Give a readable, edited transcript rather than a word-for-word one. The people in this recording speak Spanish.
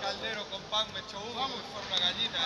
Caldero con pan, me echó humo y forma gallina.